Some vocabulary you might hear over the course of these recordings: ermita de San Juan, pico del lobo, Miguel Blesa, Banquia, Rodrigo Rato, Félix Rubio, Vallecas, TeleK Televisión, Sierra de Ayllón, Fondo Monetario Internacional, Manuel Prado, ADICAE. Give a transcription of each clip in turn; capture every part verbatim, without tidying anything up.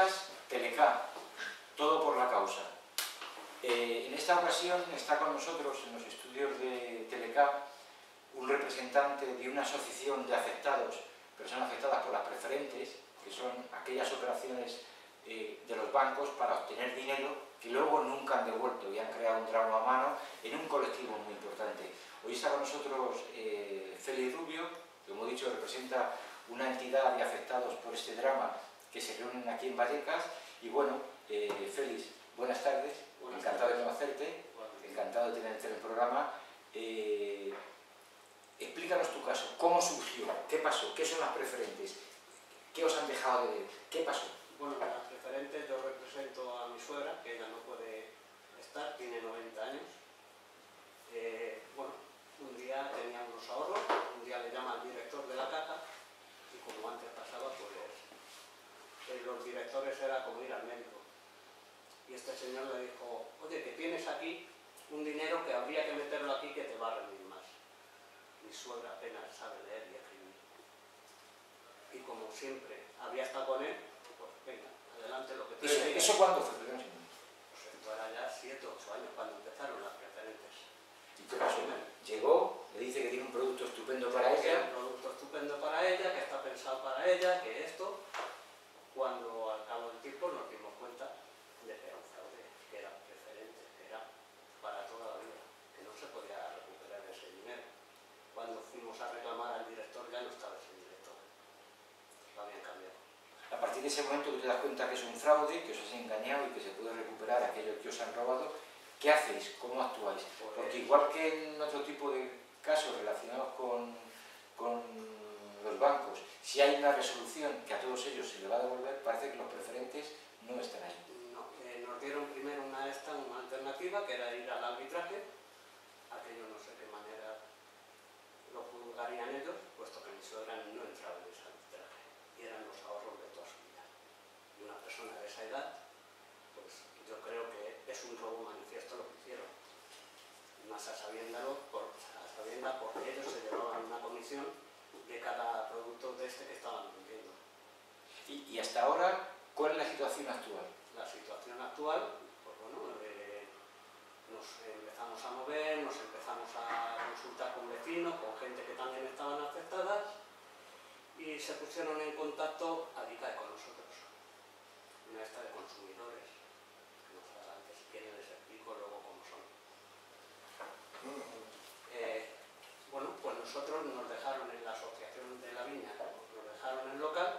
Vallecas, TeleK, todo por la causa. Eh, en esta ocasión está con nosotros en los estudios de TeleK un representante de una asociación de afectados, personas afectadas por las preferentes, que son aquellas operaciones eh, de los bancos para obtener dinero que luego nunca han devuelto y han creado un drama a mano en un colectivo muy importante. Hoy está con nosotros eh, Félix Rubio, que como he dicho representa una entidad de afectados por este drama que se reúnen aquí en Vallecas. Y bueno, eh, Félix, buenas tardes, buenas encantado tardes. de conocerte, encantado de tenerte en el programa. Eh, explícanos tu caso, cómo surgió, qué pasó, qué son las preferentes, qué os han dejado de ver, qué pasó. Bueno, las preferentes, yo represento a mi suegra, que ella no puede estar, tiene noventa años. Eh, bueno, un día tenía unos ahorros, un día le llama al director de la caja y como antes pasaba, pues eh, los directores era como ir al médico. Y este señor le dijo, oye, que tienes aquí un dinero que habría que meterlo aquí que te va a rendir más. Mi suegra apenas sabe leer y escribir. Y como siempre había estado con él, venga, adelante lo que te digo. ¿Eso cuándo fue? Pues esto era ya siete u ocho años cuando empezaron las preferentes. ¿Y qué pasó? Llegó, le dice que tiene un producto estupendo para ella. Un producto estupendo para ella, que está pensado para ella, que esto. Cuando al cabo del tiempo nos dimos cuenta de que era un fraude, que era preferente, que era para toda la vida, que no se podía recuperar ese dinero. Cuando fuimos a reclamar al director ya no estaba ese director. Lo habían cambiado. A partir de ese momento que te das cuenta que es un fraude, que os has engañado y que se puede recuperar aquello que os han robado, ¿qué hacéis? ¿Cómo actuáis? Porque igual que en otro tipo de casos relacionados con, con los bancos, si hay una resolución que a todos ellos se le va a devolver, parece que los preferentes no están ahí. No, eh, nos dieron primero una, esta, una alternativa, que era ir al arbitraje, aquello no sé de qué manera lo juzgarían ellos, puesto que mi suegra no entraba en ese arbitraje, y eran los ahorros de toda su vida. Y una persona de esa edad, pues yo creo que es un robo manifiesto lo que hicieron. Más a sabiéndalo, por, a sabienda porque ellos se llevaban una comisión de cada producto de este que estaban vendiendo. ¿Y, y hasta ahora cuál es la situación actual? La situación actual, pues bueno, eh, nos empezamos a mover, nos empezamos a consultar con vecinos, con gente que también estaban afectadas, y se pusieron en contacto ADICAE con nosotros, una esta de consumidores, que nos harán que si quieren les explico luego cómo son. Eh, bueno, pues nosotros nos dejaron en la asociación de la viña, nos dejaron en el local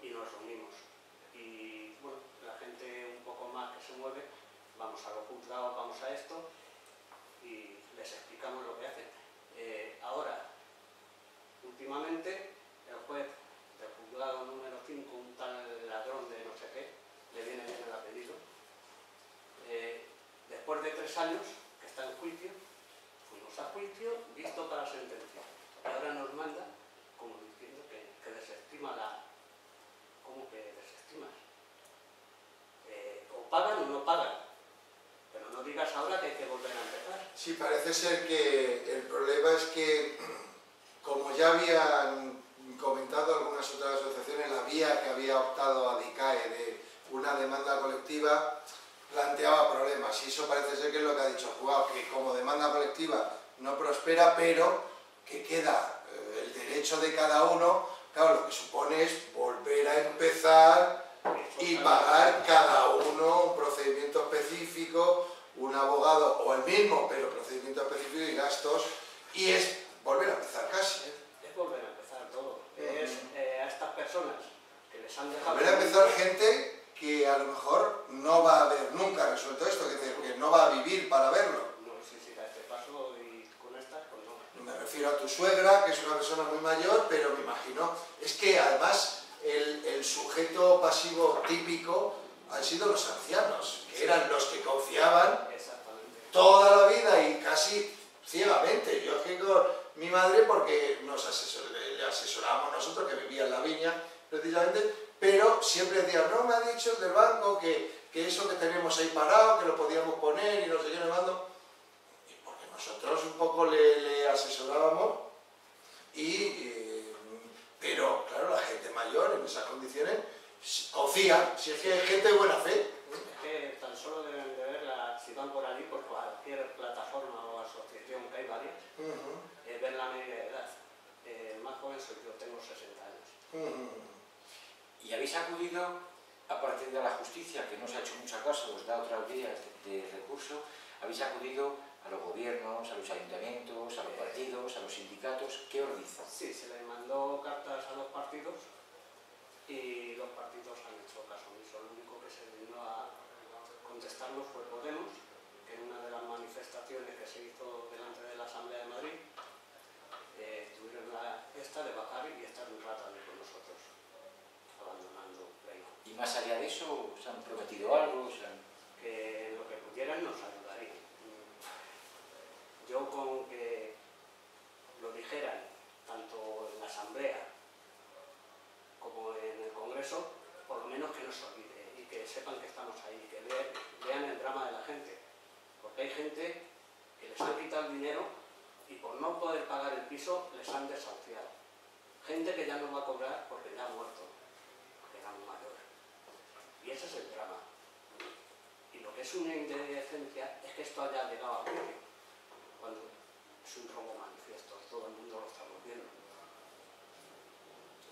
y nos reunimos. Y bueno, la gente un poco más que se mueve, vamos a los juzgados, vamos a esto y les explicamos lo que hacen. Eh, ahora, últimamente, el juez del juzgado número cinco, un tal ladrón de no sé qué, le viene bien el apellido, eh, después de tres años que está en juicio, fuimos a juicio, visto para sentencia. Y ahora nos manda, como diciendo que, que desestima la... ¿Cómo que desestimas? Eh, o pagan o no pagan. Pero no digas ahora que hay que volver a empezar. Sí, parece ser que el problema es que, como ya habían comentado algunas otras asociaciones, la vía que había optado ADICAE de una demanda colectiva planteaba problemas, y eso parece ser que es lo que ha dicho Juan, que como demanda colectiva no prospera, pero que queda eh, el derecho de cada uno. Claro, lo que supone es volver a empezar y pagar cada uno un procedimiento específico, un abogado o el mismo, pero procedimiento específico y gastos, y es volver a empezar casi. Es volver a empezar todo. Es, eh, a estas personas que les han dejado... Volver a empezar gente que a lo mejor no va a haber nunca resuelto esto, que, que no va a vivir para verlo. No, sí, sí, a este paso y con esta, pues no. Me refiero a tu suegra, que es una persona muy mayor, pero me imagino... Es que además el, el sujeto pasivo típico han sido los ancianos, que eran los que confiaban toda la vida y casi ciegamente. Yo es que con mi madre, porque nos asesor, le asesorábamos nosotros, que vivía en la viña precisamente... Pero siempre decía, no me ha dicho el del banco que, que eso que tenemos ahí parado, que lo podíamos poner y nos seguían llevando. Y porque nosotros un poco le, le asesorábamos, y, eh, pero claro, la gente mayor en esas condiciones Confía, si es que hay gente de buena fe. Es que tan solo deben de ver, la, si van por allí, por cualquier plataforma o asociación, que hay varias, uh-huh. eh, ver la media de edad. Eh, el más joven soy yo, tengo sesenta años. Uh-huh. ¿Y habéis acudido, aparte de la justicia, que no se ha hecho mucho caso, os da otras vías de, de recurso, habéis acudido a los gobiernos, a los ayuntamientos, a los partidos, a los sindicatos? ¿Qué os dicen? Sí, se les mandó cartas a los partidos y los partidos han hecho caso omiso. Lo único que se vino a contestarnos fue Podemos, que en una de las manifestaciones que se hizo delante de la Asamblea de Madrid, eh, tuvieron la esta de bajar y estar un rato con nosotros, abandonando Ucrania. ¿Y más allá de eso, se han prometido algo? ¿Se han... Que lo que pudieran nos ayudarían. Yo con que lo dijeran, tanto en la Asamblea como en el Congreso, por lo menos que no se olvide y que sepan que estamos ahí, que vean, vean el drama de la gente. Porque hay gente que les han quitado el dinero y por no poder pagar el piso les han desahuciado. Gente que ya no va a cobrar porque ya ha muerto, porque era un mayor. Y ese es el drama. Y lo que es una indecencia es que esto haya llegado a ocurrir, cuando es un robo manifiesto, todo el mundo lo está viendo.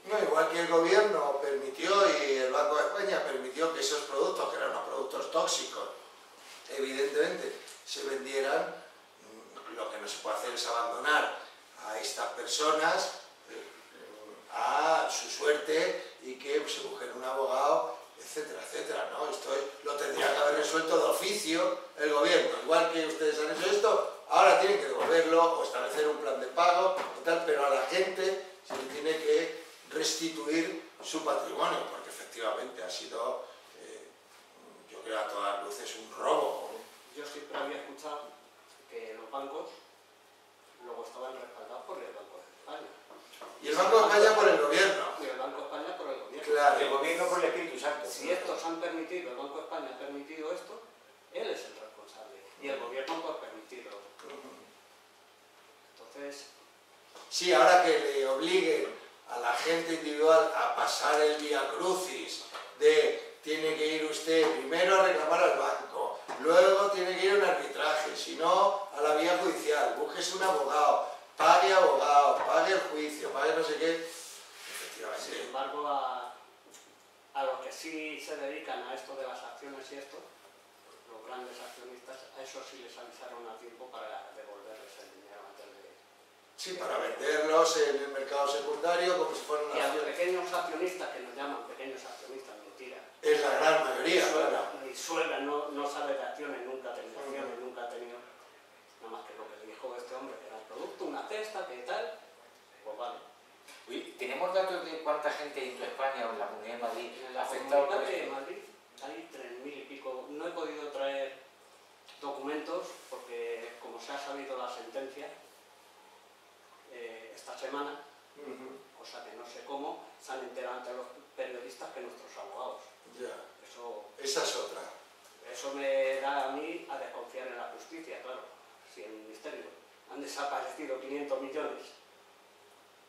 No, igual que el gobierno permitió y el Banco de España permitió que esos productos, que eran los productos tóxicos, evidentemente, se vendieran, lo que no se puede hacer es abandonar a estas personas a su suerte y que se busquen un abogado, etcétera, etcétera, ¿no? Esto es, lo tendría que haber resuelto de oficio el gobierno, igual que ustedes han hecho esto, ahora tienen que devolverlo o establecer un plan de pago, y tal, pero a la gente se le tiene que restituir su patrimonio, porque efectivamente ha sido, eh, yo creo a todas luces, un robo. Yo siempre había escuchado que los bancos luego estaban respaldados por el Banco de España. Y el Banco de España por el gobierno. Y el Banco de España por el gobierno. Claro, el gobierno por el Espíritu Santo. Si estos han permitido, el Banco de España ha permitido esto, él es el responsable. Y el gobierno por permitirlo. Entonces... Sí, ahora que le obliguen a la gente individual a pasar el vía crucis de tiene que ir usted primero a reclamar al banco, luego tiene que ir a un arbitraje, si no a la vía judicial, búsquese un abogado, pague abogado, pague el juicio, pague no sé qué. Efectivamente. Sin embargo, a, a los que sí se dedican a esto de las acciones y esto, los grandes accionistas, a eso sí les avisaron a tiempo para devolverles el dinero antes de... Sí, para venderlos en el mercado secundario como si fueran una... Y a los pequeños accionistas, que nos llaman pequeños accionistas, mentira. Es la gran mayoría, claro. Mi suegra no, no sabe de acciones, nunca ha tenido acciones, nunca ha tenido... Nada más que lo que dijo este hombre, que era el producto, una cesta, que tal... Pues vale. Uy, ¿tenemos datos de cuánta gente en España o en la Comunidad de Madrid ha afectado? En la Comunidad de Madrid hay tres mil y pico. No he podido traer documentos porque, como se ha sabido la sentencia... esta semana, uh-huh. cosa que no sé cómo, se han enterado ante los periodistas que nuestros abogados. Ya. Eso, esa es otra. Eso me da a mí a desconfiar en la justicia, claro. Si en el Ministerio han desaparecido quinientos millones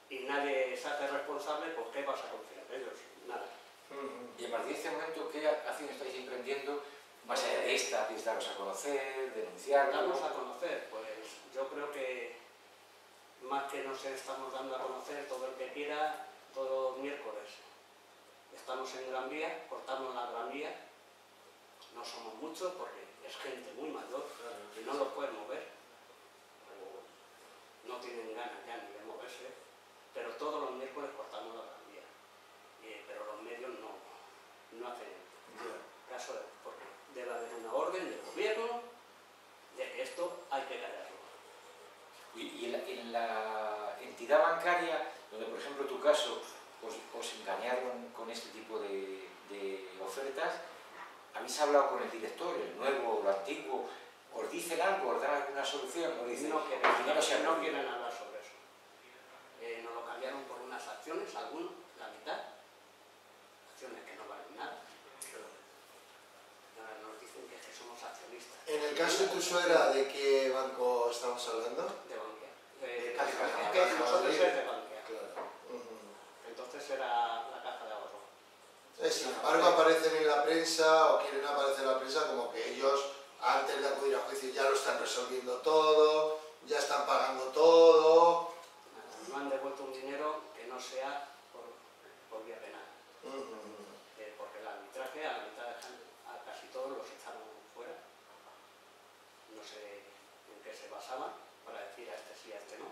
y nadie se hace responsable, pues ¿qué vas a confiar en ellos? Nada. Uh-huh. Y a partir de este momento, ¿qué acción estáis emprendiendo? Más allá de esta, de daros a conocer, denunciar... Darnos a conocer, pues yo creo que... Más que nos estamos dando a conocer todo el que quiera, todos los miércoles. Estamos en Gran Vía, cortamos la Gran Vía. No somos muchos porque es gente muy mayor y no los pueden mover. No tienen ganas ya ni de moverse. Pero todos los miércoles cortamos la Gran Vía. Eh, pero los medios no, no hacen caso de, porque debe haber una orden del gobierno de que esto hay que callarlo. Y en la, en la entidad bancaria, donde por ejemplo tu caso, os, os engañaron con este tipo de, de ofertas, ¿habéis hablado con el director, el nuevo, el antiguo? ¿Os dicen algo? ¿Os dan alguna solución? ¿Os dicen, no, que no, no, se no quieren hablar sobre eso? Eh, nos lo cambiaron por unas acciones, algunos, la mitad, acciones que no valen nada. Ahora nos dicen que somos accionistas. En el caso de tu suegra, ¿de qué banco estamos hablando? De Banquia. De, de Caja de Ahorro. Es que nosotros es de Banquia. Claro. Uh-huh. Entonces era la Caja de Ahorro. Es sí, embargo aparecen en la prensa o quieren aparecer en la prensa como que ellos antes de acudir a juicio ya lo están resolviendo todo, ya están pagando todo. No han devuelto un dinero que no sea por, por vía penal. Uh-huh. eh, porque el arbitraje a la mitad dejan a casi todos los que están fuera. No sé en qué se basaban para decir a este sí, a este no.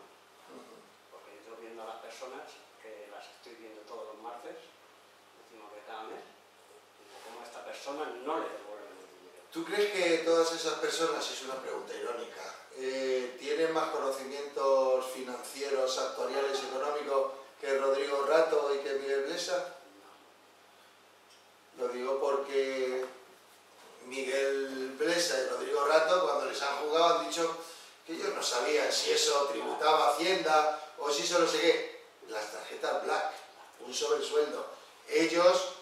Uh-huh. Porque yo viendo a las personas, que las estoy viendo todos los martes, último que cada mes, como a esta persona no le devuelven el dinero. ¿Tú crees que todas esas personas, es una pregunta irónica, eh, tienen más conocimientos financieros, actuariales, económicos que Rodrigo Rato y que Miguel Blesa? No. Lo digo porque Miguel Blesa y Rodrigo Rato, cuando les han jugado, han dicho que ellos no sabían si eso tributaba Hacienda o si eso no sé qué. Las tarjetas black, un sobresueldo. Ellos,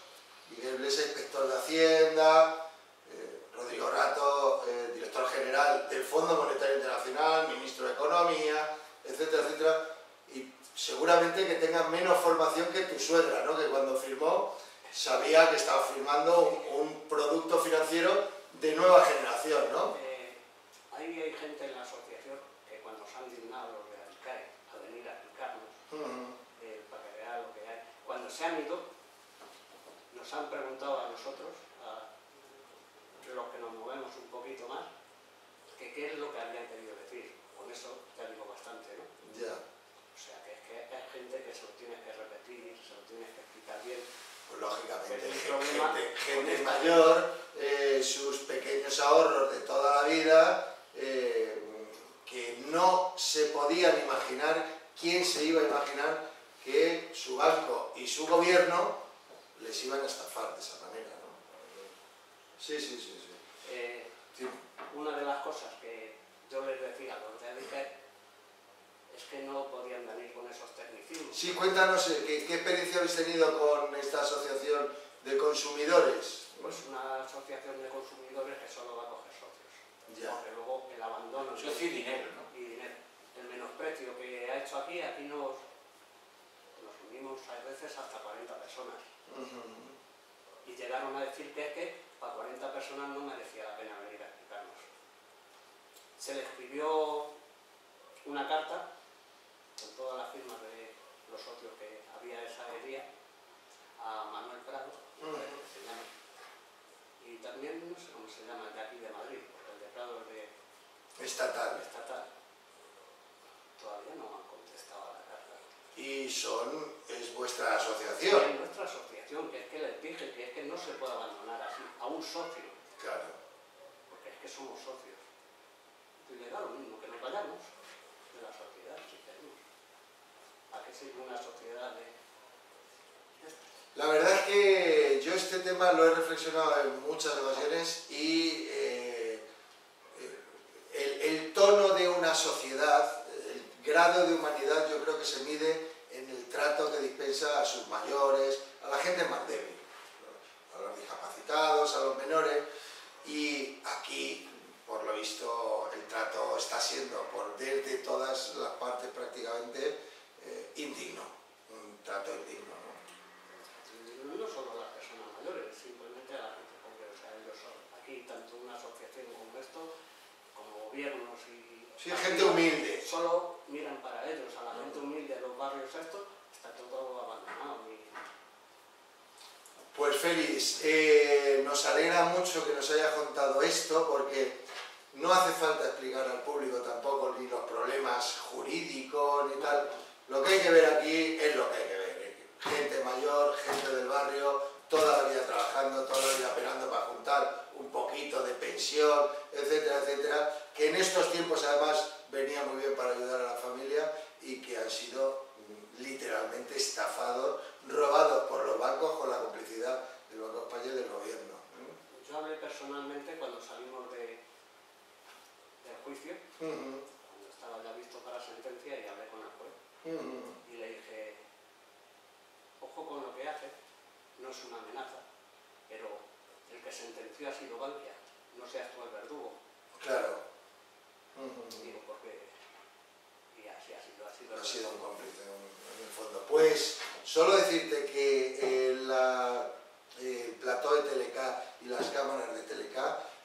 Miguel Blesa, inspector de Hacienda, eh, Rodrigo Rato, eh, director general del Fondo Monetario Internacional, ministro de Economía, etcétera, etcétera, y seguramente que tengan menos formación que tu suegra, ¿no? Que cuando firmó sabía que estaba firmando un, un producto financiero de nueva generación, ¿no? Eh, ahí hay gente en la asociación que cuando se han dignado los de ADICAE a venir a explicarnos, uh-huh. eh, para que vea lo que hay, cuando se han ido, nos han preguntado a nosotros, a los que nos movemos un poquito más, que qué es lo que habían querido decir. Con eso ya digo bastante, ¿no? Ya. Yeah. O sea, que es que hay gente que se lo tienes que repetir, se lo tienes que explicar bien. Pues lógicamente, es gente, gente esta... mayor, eh, sus pequeños ahorros de toda la vida, eh, que no se podían imaginar, quién se iba a imaginar que su banco y su gobierno les iban a estafar de esa manera, ¿no? Sí, sí, sí, sí. Eh, sí. Una de las cosas que yo les decía a los de ADICAE es que no podían venir con esos tecnicismos. Sí, cuéntanos, ¿qué, qué experiencia habéis tenido con esta asociación de consumidores? Pues una asociación de consumidores que solo va a coger socios. Ya. Porque luego el abandono... Eso sí, dinero, ¿no? Y dinero. El menosprecio que ha hecho aquí, aquí nos, nos unimos a veces hasta cuarenta personas. Uh-huh. Y llegaron a decir que es que para cuarenta personas no merecía la pena venir a explicarnos. Se le escribió una carta con todas las firmas de los socios que había esa día a Manuel Prado, uh-huh. que se llama, y también no sé cómo se llama el de aquí de Madrid, porque el de Prado es de estatal. estatal. Todavía no han contestado a la carta. Y son, es vuestra asociación. Sí, es nuestra asociación, que es que les dije que es que no se puede abandonar así a un socio. Claro. Porque es que somos socios. Y le da lo mismo que nos vayamos de la sociedad, si queremos. ¿A qué sirve una sociedad de...? La verdad es que yo este tema lo he reflexionado en muchas ocasiones y eh, el, el tono de una sociedad, grado de humanidad, yo creo que se mide en el trato que dispensa a sus mayores, a la gente más débil, a los discapacitados, a los menores, y aquí, por lo visto, el trato está siendo, por desde todas las partes prácticamente, eh, indigno, un trato indigno, ¿no? No solo a las personas mayores, simplemente a la gente, porque o sea, ellos son aquí, tanto una asociación como esto, como gobiernos y... Sí, gente humilde. Solo miran para ellos, a la gente humilde, los barrios estos, está todo abandonado. Pues Félix, eh, nos alegra mucho que nos hayas contado esto, porque no hace falta explicar al público tampoco ni los problemas jurídicos ni tal. Lo que hay que ver aquí es lo que hay que ver. Gente mayor, gente del barrio, toda la vida trabajando, toda la vida esperando para juntar un poquito de pensión, etcétera, etcétera, que en estos tiempos además venía muy bien para ayudar a la familia y que han sido literalmente estafados, robados por los bancos con la complicidad del Banco Español y del gobierno. Yo hablé personalmente cuando salimos de, del juicio, uh-huh. cuando estaba ya visto para sentencia, y hablé con el juez. Uh-huh. Y le dije, ojo con lo que hace, no es una amenaza, pero el que sentenció ha sido Banquia, no seas tú el verdugo. Claro. Uh-huh. Digo, porque y así ha sido, ha sido, ha sido un conflicto en el fondo. Pues solo decirte que eh, la, eh, la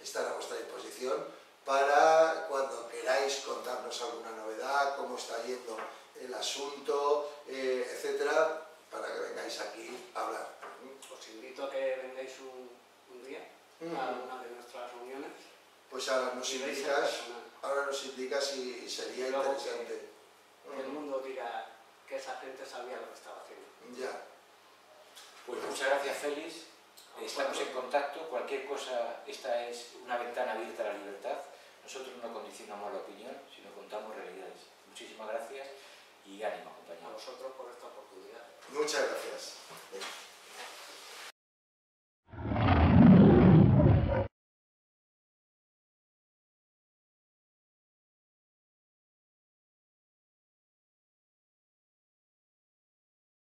están a vuestra disposición para cuando queráis contarnos alguna novedad, cómo está yendo el asunto, eh, etcétera, para que vengáis aquí a hablar. Os invito a que vengáis un, un día mm. a una de nuestras reuniones. Pues ahora nos indicas, ahora nos indicas y, y sería y interesante. Que, que el mundo diga que esa gente sabía lo que estaba haciendo. Ya. Pues muchas gracias, Félix. Estamos en contacto. Cualquier cosa, esta es una ventana abierta a la libertad. Nosotros no condicionamos la opinión, sino contamos realidades. Muchísimas gracias y ánimo, compañeros. A vosotros por esta oportunidad. Muchas gracias.